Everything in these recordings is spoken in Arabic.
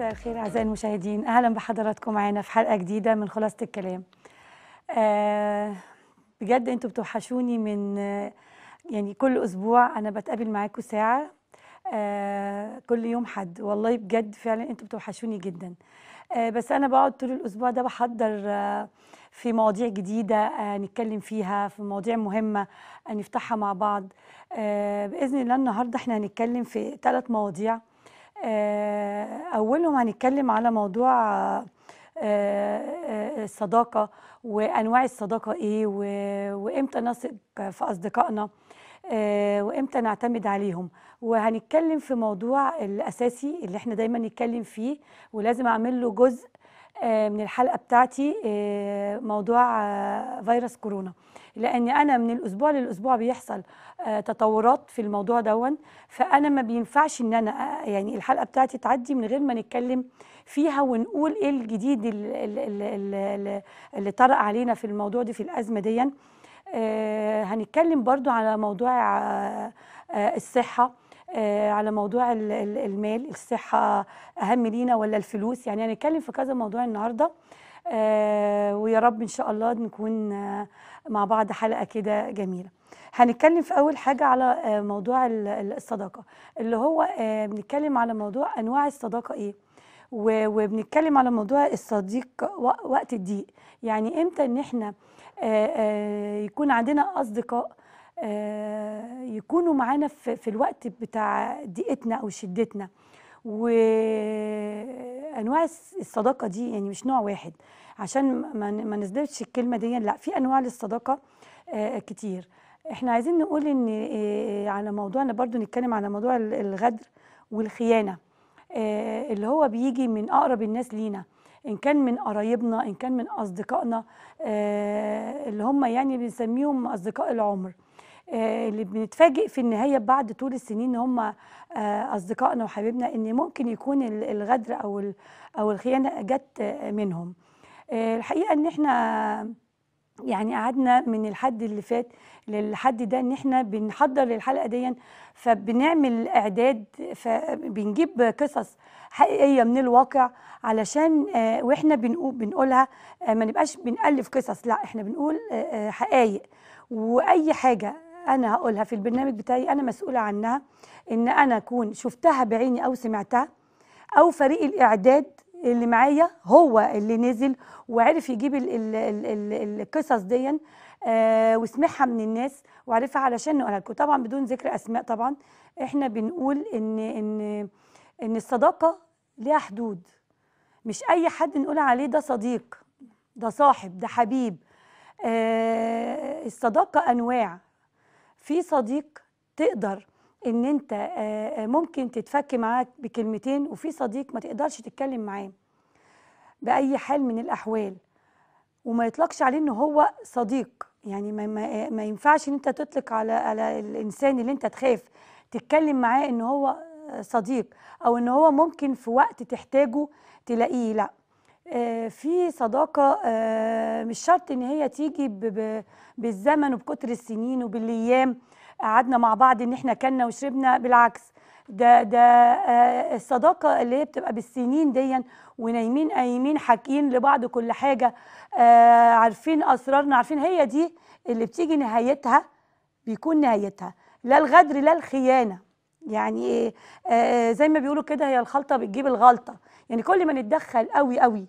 مساء الخير أعزائي المشاهدين، أهلا بحضراتكم معانا في حلقة جديدة من خلاصة الكلام. بجد أنتوا بتوحشوني، من يعني كل أسبوع أنا بتقابل معاكم ساعة كل يوم حد، والله بجد فعلا أنتوا بتوحشوني جدا. بس أنا بقعد طول الأسبوع ده بحضر في مواضيع جديدة نتكلم فيها، في مواضيع مهمة نفتحها مع بعض. بإذن الله النهاردة احنا هنتكلم في 3 مواضيع. أولهم هنتكلم على موضوع الصداقة وأنواع الصداقة إيه، وإمتى نثق في أصدقائنا وإمتى نعتمد عليهم. وهنتكلم في موضوع الأساسي اللي احنا دايما نتكلم فيه ولازم أعمل له جزء من الحلقة بتاعتي، موضوع فيروس كورونا، لأن أنا من الأسبوع للأسبوع بيحصل تطورات في الموضوع دون، فأنا ما بينفعش إن أنا يعني الحلقة بتاعتي تعدي من غير ما نتكلم فيها ونقول إيه الجديد اللي طرأ علينا في الموضوع دي، في الأزمة دي. هنتكلم برضو على موضوع الصحة، على موضوع المال، الصحة أهم لينا ولا الفلوس؟ يعني هنتكلم في كذا موضوع النهاردة، ويا رب إن شاء الله نكون مع بعض حلقة كده جميلة. هنتكلم في أول حاجة على موضوع الصداقة، اللي هو بنتكلم على موضوع أنواع الصداقة إيه، وبنتكلم على موضوع الصديق وقت الضيق، يعني إمتى إن إحنا يكون عندنا أصدقاء يكونوا معانا في الوقت بتاع ضيقتنا أو شدتنا. وأنواع الصداقة دي يعني مش نوع واحد، عشان ما نزلتش الكلمة دي، لا، في أنواع للصداقة كتير. احنا عايزين نقول إن على موضوعنا برضو نتكلم على موضوع الغدر والخيانة، اللي هو بيجي من أقرب الناس لينا، إن كان من قرايبنا إن كان من أصدقائنا، اللي هم يعني بنسميهم أصدقاء العمر، اللي بنتفاجئ في النهاية بعد طول السنين إن هم أصدقائنا وحبيبنا، إن ممكن يكون الغدر أو الخيانة جت منهم. الحقيقة إن إحنا يعني قعدنا من الحد اللي فات للحد ده إن إحنا بنحضر للحلقة دي، فبنعمل إعداد، فبنجيب قصص حقيقية من الواقع، علشان وإحنا بنقولها ما نبقاش بنألف قصص، لا، إحنا بنقول حقائق. وأي حاجة أنا هقولها في البرنامج بتاعي أنا مسؤولة عنها، إن أنا أكون شفتها بعيني أو سمعتها، أو فريق الإعداد اللي معايا هو اللي نزل وعرف يجيب القصص دي وسمعها من الناس وعرفها علشان نقولها لكم، طبعا بدون ذكر أسماء. طبعا إحنا بنقول إن الصداقة ليها حدود، مش أي حد نقول عليه ده صديق، ده صاحب، ده حبيب. الصداقة أنواع، في صديق تقدر إن أنت ممكن تتفك معاك بكلمتين، وفي صديق ما تقدرش تتكلم معاه بأي حال من الأحوال، وما يطلقش عليه إن هو صديق. يعني ما ينفعش إن أنت تطلق على الإنسان اللي أنت تخاف تتكلم معاه إن هو صديق، أو إن هو ممكن في وقت تحتاجه تلاقيه، لأ. في صداقة مش شرط إن هي تيجي بالزمن وبكتر السنين وبالأيام قعدنا مع بعض إن إحنا كنا وشربنا، بالعكس، ده الصداقة اللي هي بتبقى بالسنين دي، ونايمين قايمين حاكيين لبعض كل حاجة، عارفين أسرارنا، عارفين، هي دي اللي بتيجي نهايتها، بيكون نهايتها لا الغدر لا الخيانة. يعني زي ما بيقولوا كده، هي الخلطة بتجيب الغلطة، يعني كل ما نتدخل قوي قوي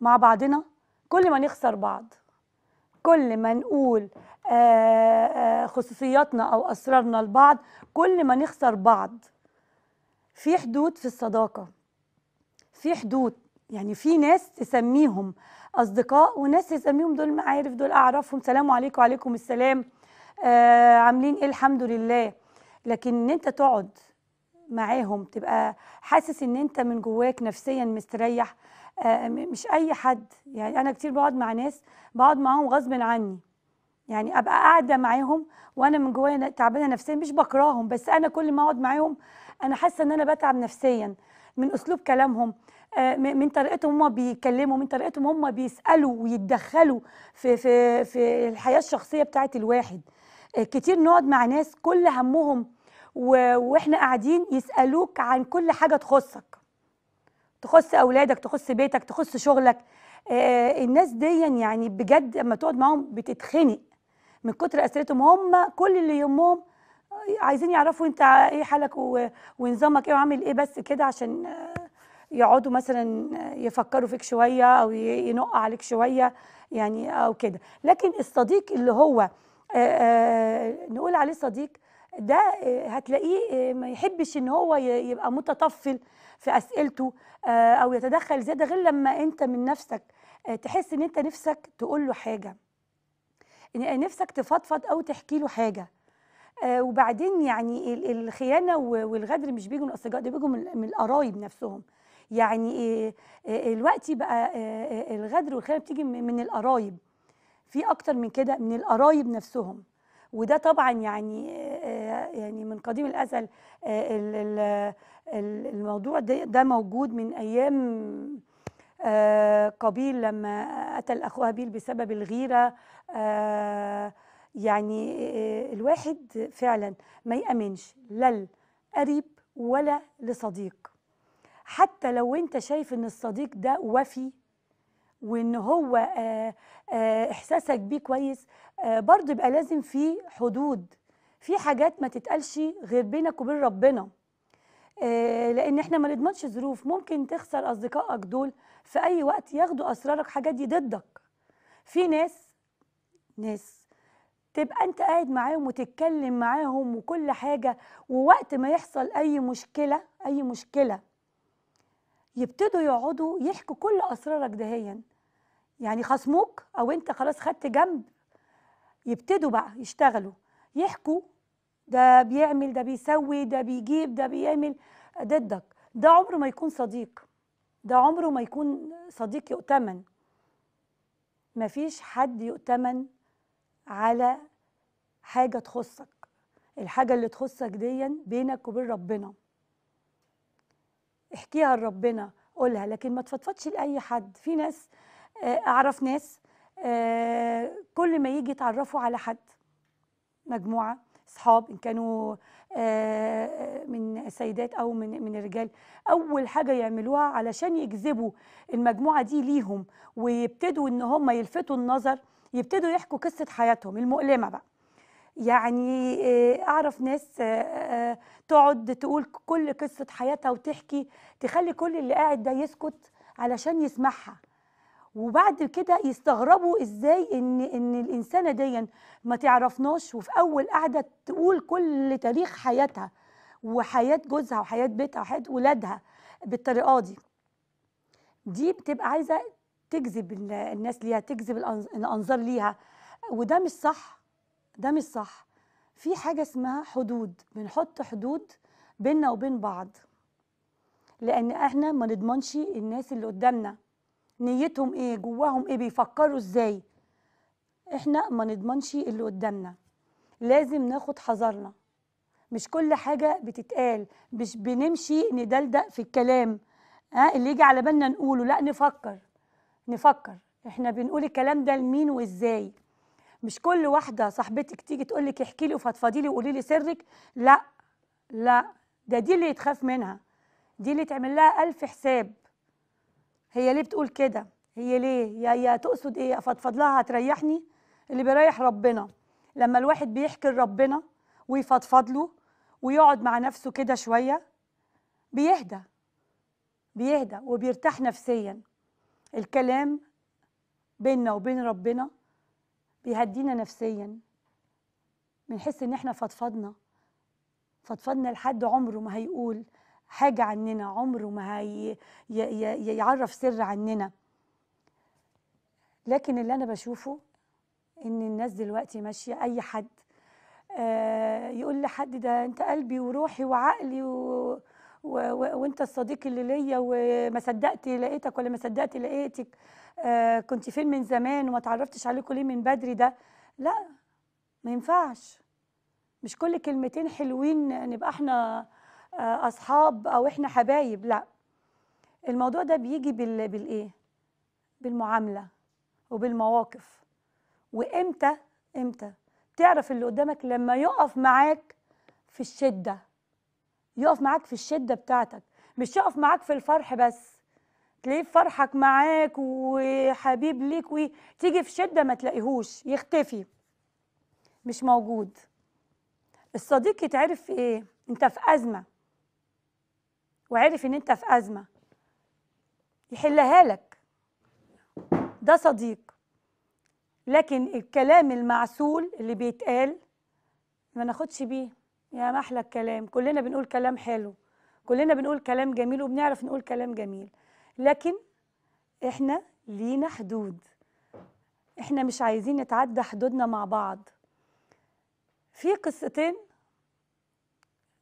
مع بعضنا كل ما نخسر بعض، كل ما نقول خصوصياتنا أو أسرارنا لبعض كل ما نخسر بعض. في حدود في الصداقة، في حدود، يعني في ناس تسميهم أصدقاء وناس تسميهم دول معارف، دول أعرفهم، سلام عليكم وعليكم السلام، عاملين إيه، الحمد لله. لكن إن أنت تقعد معاهم تبقى حاسس إن أنت من جواك نفسيا مستريح، مش أي حد. يعني أنا كتير بقعد مع ناس بقعد معاهم غصب عني، يعني أبقى قاعدة معاهم وأنا من جوايا تعبانة نفسيا، مش بكرههم، بس أنا كل ما أقعد معاهم أنا حاسة إن أنا بتعب نفسيا من أسلوب كلامهم، من طريقتهم هم بيتكلموا، من طريقتهم هم بيسألوا ويتدخلوا في الحياة الشخصية بتاعت الواحد. كتير نقعد مع ناس كل همهم واحنا قاعدين يسألوك عن كل حاجة تخصك، تخص اولادك، تخص بيتك، تخص شغلك. الناس دي يعني بجد اما تقعد معاهم بتتخنق من كتر اسئلتهم. هم كل اللي يهمهم عايزين يعرفوا انت ايه حالك ونظامك ايه وعامل ايه بس كده، عشان يقعدوا مثلا يفكروا فيك شويه او ينق عليك شويه يعني او كده. لكن الصديق اللي هو نقول عليه صديق ده هتلاقيه ما يحبش ان هو يبقى متطفل في اسئلته او يتدخل زياده، غير لما انت من نفسك تحس ان انت نفسك تقول له حاجه، نفسك تفضفض او تحكي له حاجه. وبعدين يعني الخيانه والغدر مش بيجوا من الاصدقاء، ده بيجوا من القرايب نفسهم. يعني الوقت بقى الغدر والخيانه بتيجي من القرايب، في اكتر من كده من القرايب نفسهم. وده طبعا يعني من قديم الازل الموضوع ده موجود من ايام قابيل لما قتل اخوه هابيل بسبب الغيره. يعني الواحد فعلا ما يأمنش لا لقريب ولا لصديق، حتى لو انت شايف ان الصديق ده وفي وان هو احساسك بيه كويس، برضه يبقى لازم في حدود، في حاجات ما تتقالش غير بينك وبين ربنا، لان احنا ما نضمنش ظروف. ممكن تخسر اصدقائك دول في اي وقت، ياخدوا اسرارك، حاجات دي ضدك. في ناس تبقى انت قاعد معاهم وتتكلم معاهم وكل حاجه، ووقت ما يحصل اي مشكله يبتدوا يقعدوا يحكوا كل اسرارك دهيا. يعني خصموك او انت خلاص خدت جنب، يبتدوا بقى يشتغلوا يحكوا ده بيعمل، ده بيسوي، ده بيجيب، ده بيعمل ضدك. ده عمره ما يكون صديق يؤتمن. مفيش حد يؤتمن على حاجه تخصك. الحاجه اللي تخصك ديا بينك وبين ربنا، احكيها لربنا، قولها، لكن ما تفضفضش لاي حد. في ناس اعرف ناس كل ما يجي يتعرفوا على حد، مجموعه اصحاب ان كانوا من سيدات او من الرجال، اول حاجه يعملوها علشان يجذبوا المجموعه دي ليهم ويبتدوا ان هم يلفتوا النظر، يبتدوا يحكوا قصه حياتهم المؤلمه بقى. يعني اعرف ناس تقعد تقول كل قصه حياتها وتحكي، تخلي كل اللي قاعد ده يسكت علشان يسمعها، وبعد كده يستغربوا ازاي ان الانسانه دي ما تعرفناش وفي اول قعده تقول كل تاريخ حياتها وحياه جوزها وحياه بيتها وحياه ولادها بالطريقه دي بتبقى عايزه تجذب الناس ليها، تجذب الانظار ليها، وده مش صح، ده مش صح. في حاجه اسمها حدود، بنحط حدود بيننا وبين بعض، لان احنا ما نضمنش الناس اللي قدامنا نيتهم ايه، جواهم ايه، بيفكروا ازاي، احنا ما نضمنش اللي قدامنا. لازم ناخد حذرنا، مش كل حاجه بتتقال، مش بنمشي ندلدق في الكلام، اللي يجي على بالنا نقوله، لا نفكر احنا بنقول الكلام ده لمين وازاي. مش كل واحده صاحبتك تيجي تقول لك احكي لي وفضفضي لي وقولي لي سرك، لا ده دي اللي يتخاف منها، دي اللي تعمل لها 1000 حساب، هي ليه بتقول كده، هي ليه، يا تقصد ايه، افضفض لها هتريحني. اللي بيريح ربنا لما الواحد بيحكي لربنا ويفضفض له ويقعد مع نفسه كده شويه، بيهدى وبيرتاح نفسيا. الكلام بيننا وبين ربنا بيهدينا نفسيا، بنحس ان احنا فضفضنا لحد عمره ما هيقول حاجه عننا، عمره ما هي يعرف سر عننا. لكن اللي انا بشوفه ان الناس دلوقتي ماشيه، اي حد يقول لحد ده انت قلبي وروحي وعقلي وانت الصديق اللي ليا، وما صدقت لقيتك ولا ما صدقت لقيتك، كنت فين من زمان وما تعرفتش عليكم ليه من بدري. ده لا، ما ينفعش. مش كل كلمتين حلوين نبقى احنا اصحاب او احنا حبايب، لا. الموضوع ده بيجي بالايه، بالمعامله وبالمواقف. وامتى تعرف اللي قدامك؟ لما يقف معاك في الشده بتاعتك، مش يقف معاك في الفرح بس، تلاقيه في فرحك معاك وحبيب ليك، وتيجي في شدة ما تلاقيهوش، يختفي مش موجود. الصديق يتعرف في ايه؟ انت في أزمة وعرف ان انت في أزمة يحلها لك، ده صديق. لكن الكلام المعسول اللي بيتقال ما ناخدش بيه، يا محلى الكلام، كلنا بنقول كلام حلو، كلنا بنقول كلام جميل وبنعرف نقول كلام جميل، لكن احنا لينا حدود، احنا مش عايزين نتعدى حدودنا مع بعض. في قصتين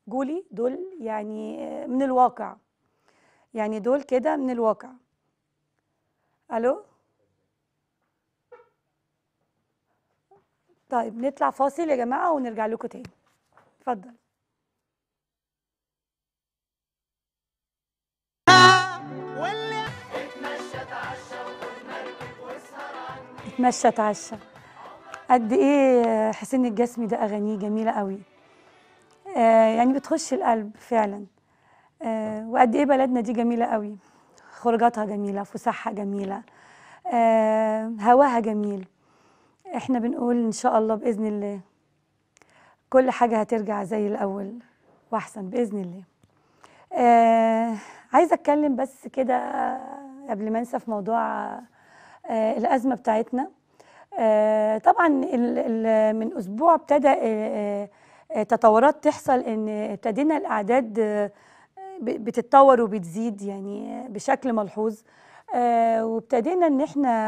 جولي دول يعني من الواقع، يعني دول كده من الواقع. الو، طيب نطلع فاصل يا جماعة ونرجع لكم تاني، اتفضل. اتمشى اتعشى. قد ايه حسين الجسمي ده اغانيه جميله قوي، يعني بتخش القلب فعلا. وقد ايه بلدنا دي جميله قوي، خروجاتها جميله، فسحها جميله، هواها جميل. احنا بنقول ان شاء الله باذن الله كل حاجه هترجع زي الاول واحسن باذن الله. عايزه اتكلم بس كده قبل ما انسى في موضوع الأزمة بتاعتنا. طبعا من أسبوع ابتدى تطورات تحصل، إن ابتدينا الأعداد بتتطور وبتزيد يعني بشكل ملحوظ، وابتدينا إن احنا